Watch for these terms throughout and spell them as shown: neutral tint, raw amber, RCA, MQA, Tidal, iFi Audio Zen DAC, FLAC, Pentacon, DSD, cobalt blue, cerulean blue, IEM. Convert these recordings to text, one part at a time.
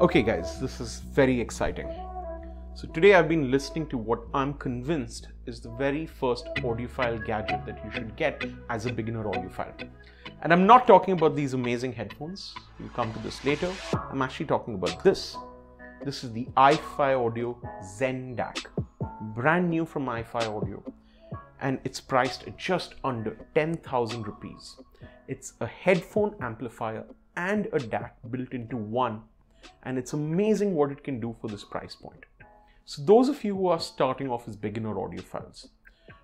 Okay guys, this is very exciting. So today I've been listening to what I'm convinced is the very first audiophile gadget that you should get as a beginner audiophile. And I'm not talking about these amazing headphones, we'll come to this later. I'm actually talking about this. This is the iFi Audio Zen DAC, brand new from iFi Audio. And it's priced at just under 10,000 rupees. It's a headphone amplifier and a DAC built into one. And it's amazing what it can do for this price point. So those of you who are starting off as beginner audiophiles,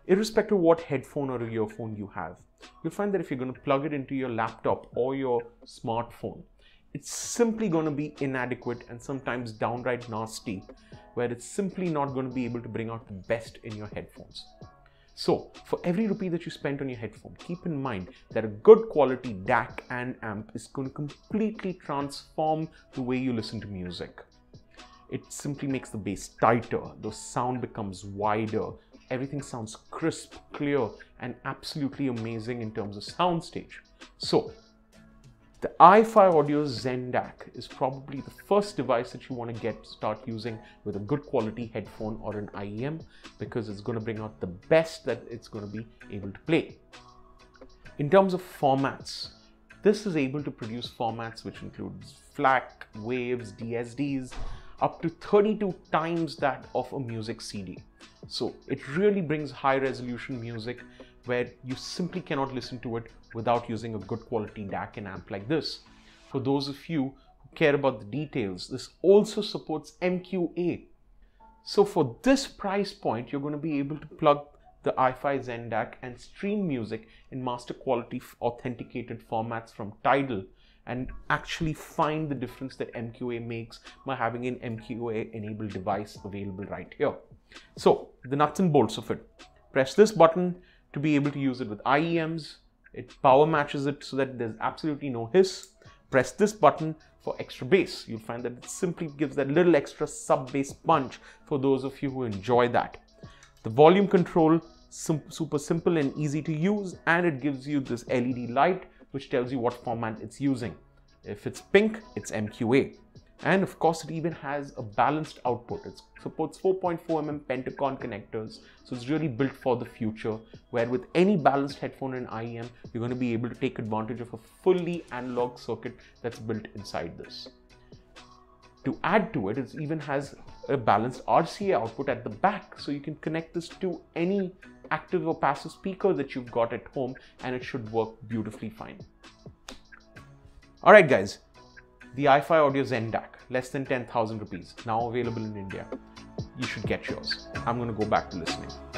irrespective of what headphone or earphone you have, you'll find that if you're going to plug it into your laptop or your smartphone, it's simply going to be inadequate and sometimes downright nasty, where it's simply not going to be able to bring out the best in your headphones. So for every rupee that you spent on your headphone, keep in mind that a good quality DAC and amp is going to completely transform the way you listen to music. It simply makes the bass tighter, the sound becomes wider, everything sounds crisp, clear, and absolutely amazing in terms of soundstage. So the iFi Audio Zen DAC is probably the first device that you want to start using with a good quality headphone or an IEM, because it's going to bring out the best that it's going to be able to play. In terms of formats, this is able to produce formats which include FLAC, waves, DSDs, up to 32 times that of a music CD. So it really brings high resolution music where you simply cannot listen to it without using a good quality DAC and amp like this. For those of you who care about the details, this also supports MQA. So for this price point, you're going to be able to plug the iFi Zen DAC and stream music in master quality authenticated formats from Tidal and actually find the difference that MQA makes by having an MQA enabled device available right here. So the nuts and bolts of it. Press this button to be able to use it with IEMs. It power matches it so that there's absolutely no hiss. Press this button for extra bass. You'll find that it simply gives that little extra sub-bass punch for those of you who enjoy that. The volume control, super simple and easy to use, and it gives you this LED light which tells you what format it's using. If it's pink, it's MQA. And of course, it even has a balanced output. It supports 4.4 mm Pentacon connectors. So it's really built for the future, where with any balanced headphone and IEM, you're going to be able to take advantage of a fully analog circuit that's built inside this. To add to it, it even has a balanced RCA output at the back. So you can connect this to any active or passive speaker that you've got at home, and it should work beautifully fine. All right, guys. The iFi Audio Zen DAC, less than 10,000 rupees, now available in India. You should get yours. I'm going to go back to listening.